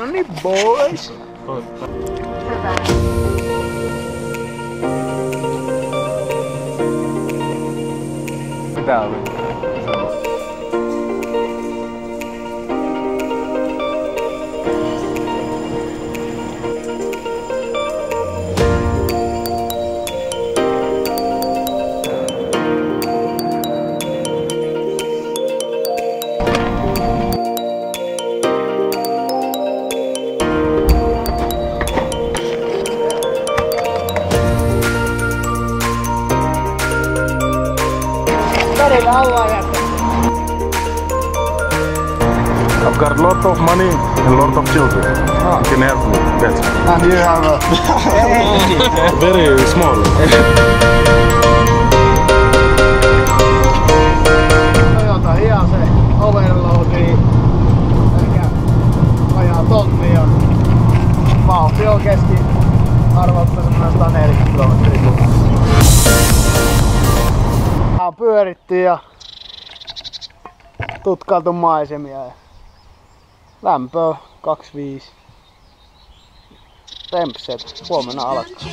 No niin, boys! Hyvä. Mitä oli? I've got a lot of money and a lot of children. Ah. You can help me. That's it. And you have a very small. Toyota Hiase overloadii eli vajaa tonnia. Vauhti on keskiarvolta 140 kilometriä tunnissa. Pyörittiin ja tutkailtu maisemia. Lämpöä 25. Tempset huomenna alkaa. No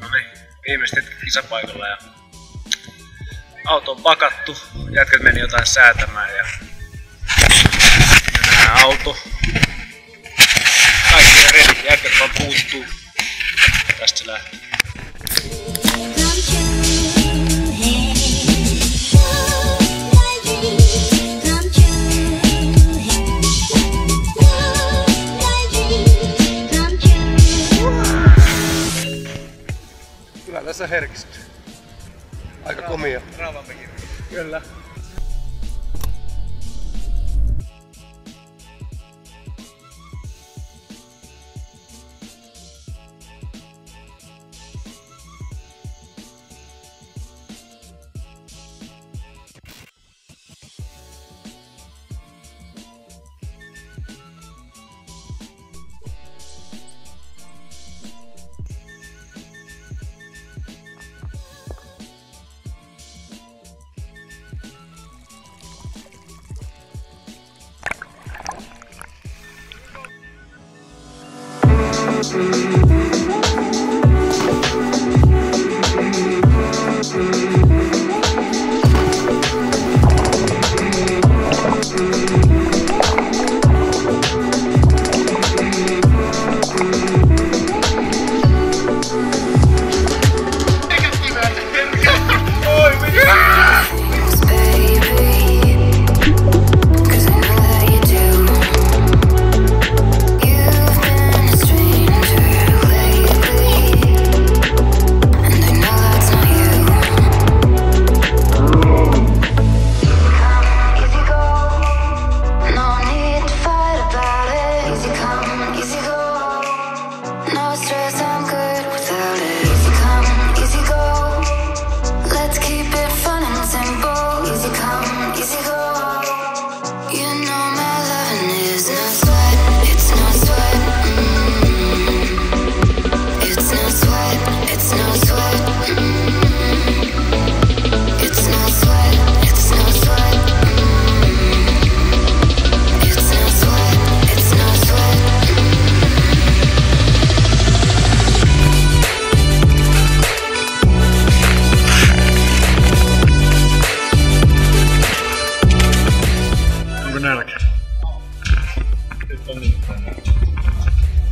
niin, viimeiset hetket kisapaikalla ja auto on pakattu. Jätket meni jotain säätämään ja nää auto. Jätkät vaan puuttuu. Tästä se lähtee. Kyllä tässä herkistyy. Aika komia. Rauman pekiä. Kyllä.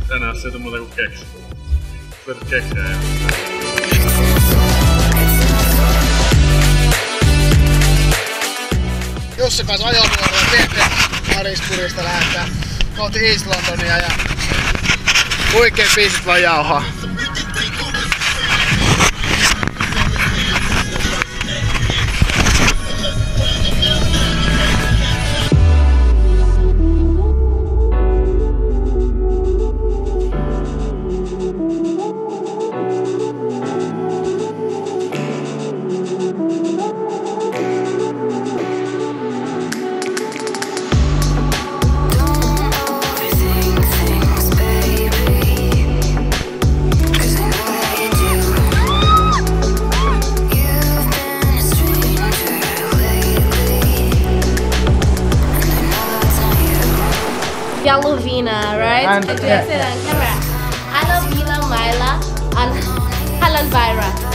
Tänään se ei tule muuta kuin keksiä. Pyörit keksiä ja... Jussi pääsi ajovuorolla Pietarista lähdetään kohti East Londonia ja... Huikee biisit vaan jauhaa. Space. Yalovina, right? And I say it on camera. Alan Byra, Myla, and Alan Byra.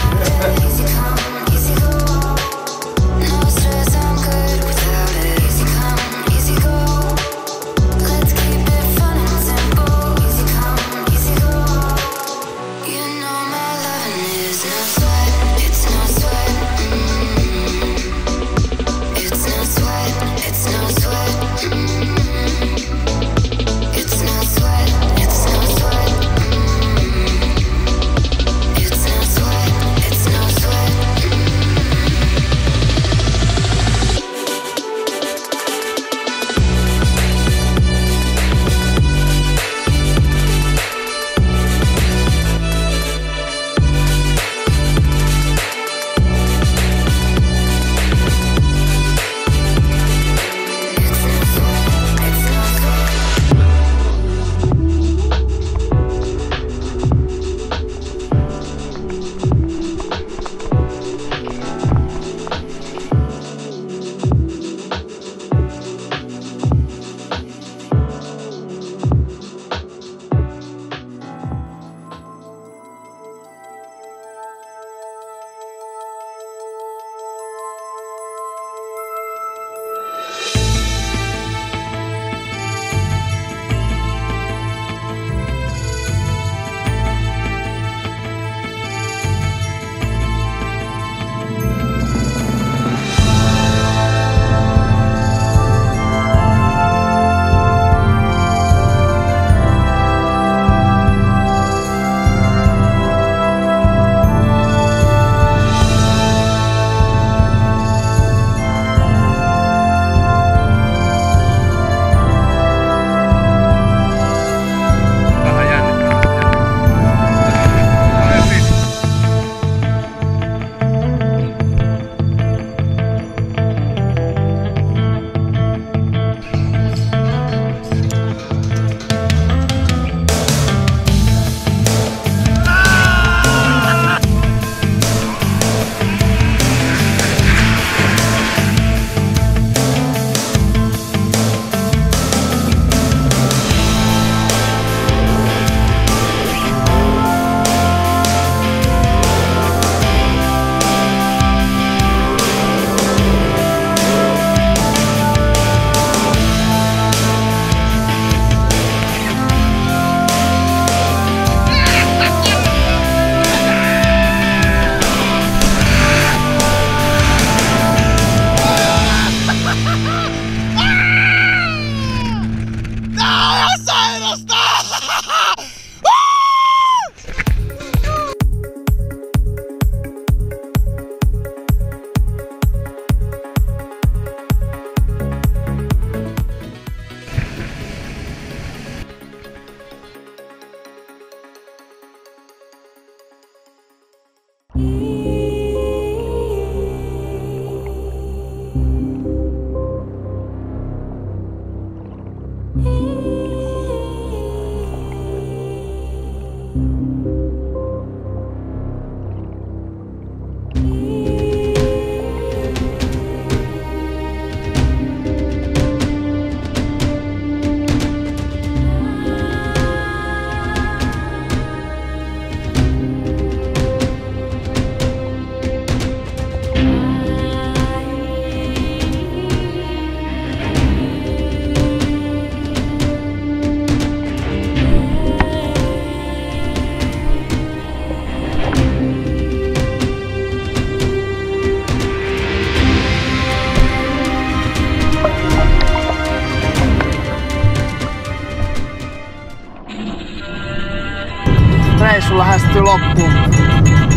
Reissu lähestyy loppuun.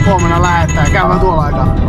Huomenna lähetään. Käydään tuolla aikaa.